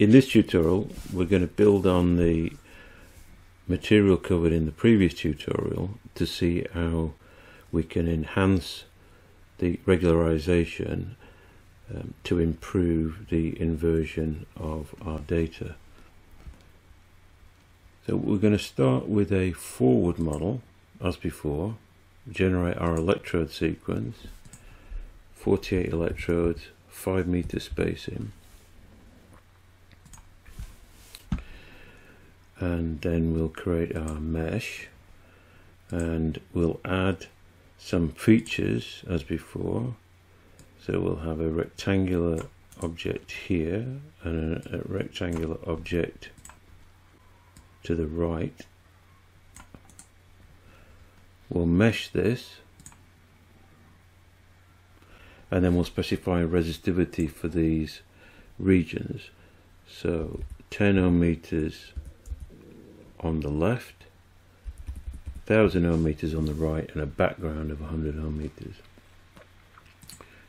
In this tutorial, we're going to build on the material covered in the previous tutorial to see how we can enhance the regularization to improve the inversion of our data. So we're going to start with a forward model as before, generate our electrode sequence, 48 electrodes, 5 meter spacing. And then we'll create our mesh and we'll add some features as before. So we'll have a rectangular object here and a rectangular object to the right. We'll mesh this and then we'll specify resistivity for these regions. So 10 ohm meters on the left, 1000 ohm meters on the right, and a background of 100 ohm meters.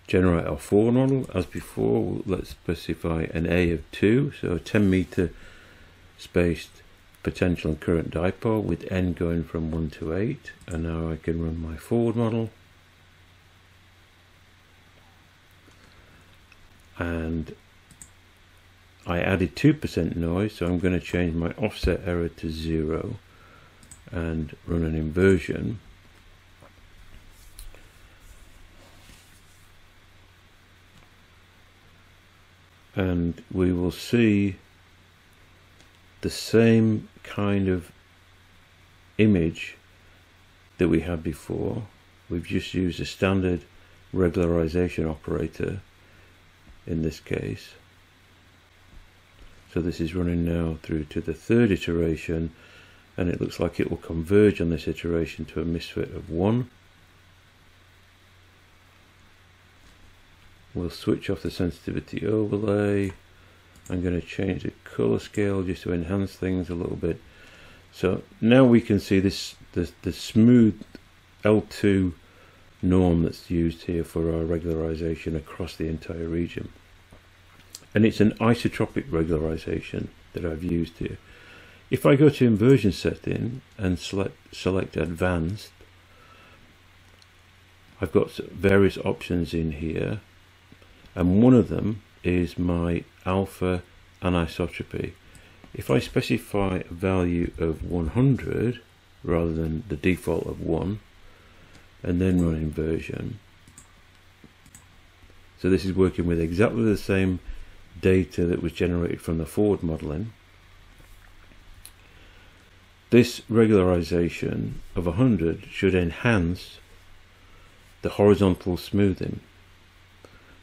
Generate our forward model as before. Let's specify an A of 2, so a 10 meter spaced potential and current dipole with N going from 1 to 8. And now I can run my forward model. And I added 2% noise, so I'm going to change my offset error to 0 and run an inversion. And we will see the same kind of image that we had before. We've just used a standard regularization operator in this case. So this is running now through to the third iteration, and it looks like it will converge on this iteration to a misfit of 1. We'll switch off the sensitivity overlay. I'm going to change the color scale just to enhance things a little bit. So now we can see this the smooth L2 norm that's used here for our regularization across the entire region. And it's an isotropic regularization that I've used here. If I go to inversion setting and select advanced, I've got various options in here, and one of them is my alpha anisotropy. If I specify a value of 100 rather than the default of 1 and then run inversion, so this is working with exactly the same data that was generated from the forward modeling. This regularization of 100 should enhance the horizontal smoothing.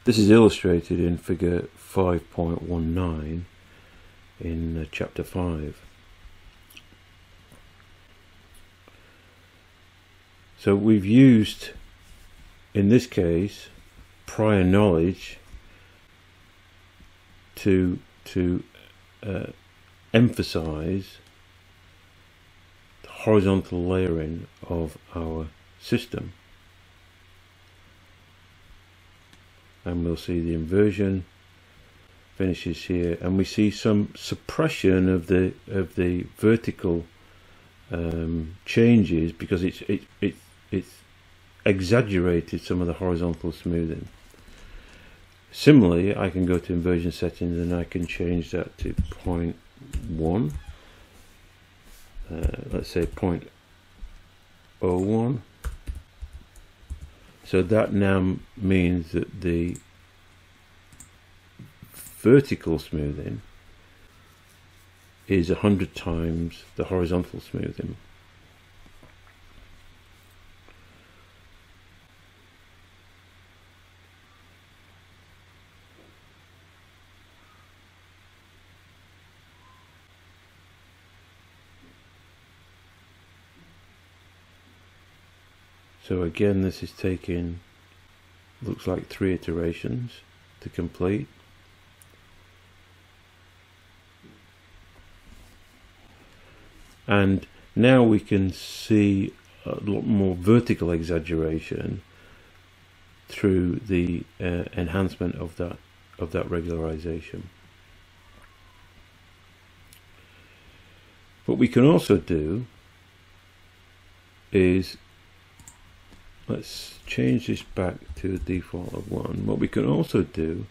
This is illustrated in figure 5.19 in chapter 5. So we've used, in this case, prior knowledge to emphasize the horizontal layering of our system. And we'll see the inversion finishes here, and we see some suppression of the vertical changes because it's exaggerated some of the horizontal smoothing. Similarly, I can go to inversion settings and I can change that to 0.1, let's say 0.01. So that now means that the vertical smoothing is 100 times the horizontal smoothing. So again, this is taking, looks like 3 iterations to complete. And now we can see a lot more vertical exaggeration through the enhancement of that regularization. What we can also do is, let's change this back to a default of 1. What we can also do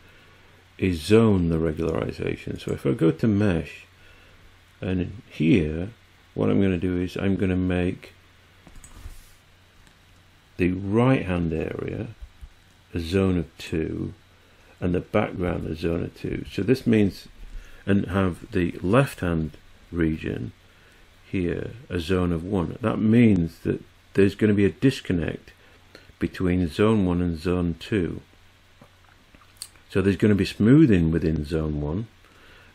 is zone the regularization. So if I go to mesh, and here what I'm going to do is I'm going to make the right hand area a zone of 2 and the background a zone of 2. So this means, and have the left hand region here a zone of 1. That means that there's going to be a disconnect between zone 1 and zone 2. So there's going to be smoothing within zone 1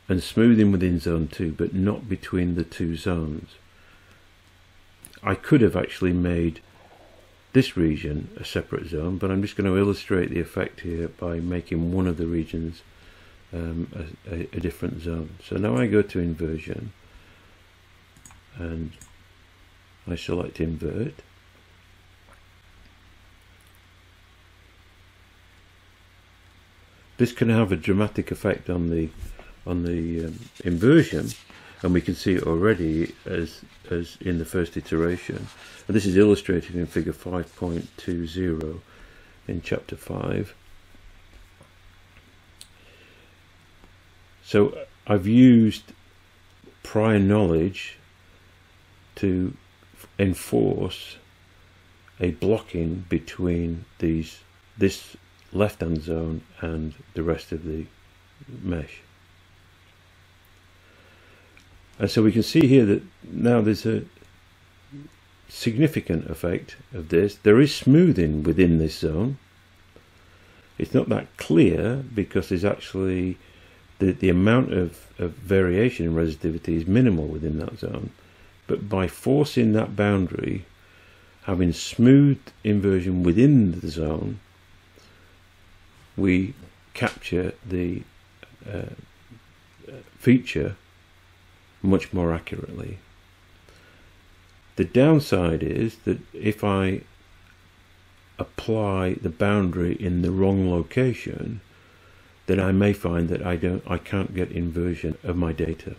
and smoothing within zone 2, but not between the two zones. I could have actually made this region a separate zone, but I'm just going to illustrate the effect here by making one of the regions a different zone. So now I go to inversion and I select invert. This can have a dramatic effect on the inversion, and we can see it already as in the first iteration. And this is illustrated in figure 5.20 in chapter 5. So I've used prior knowledge to enforce a blocking between these this left hand zone and the rest of the mesh. And so we can see here that now there's a significant effect of this. There is smoothing within this zone. It's not that clear because there's actually the amount of variation in resistivity is minimal within that zone, but by forcing that boundary, having smooth inversion within the zone, we capture the feature much more accurately. The downside is that if I apply the boundary in the wrong location, then I may find that I can't get inversion of my data.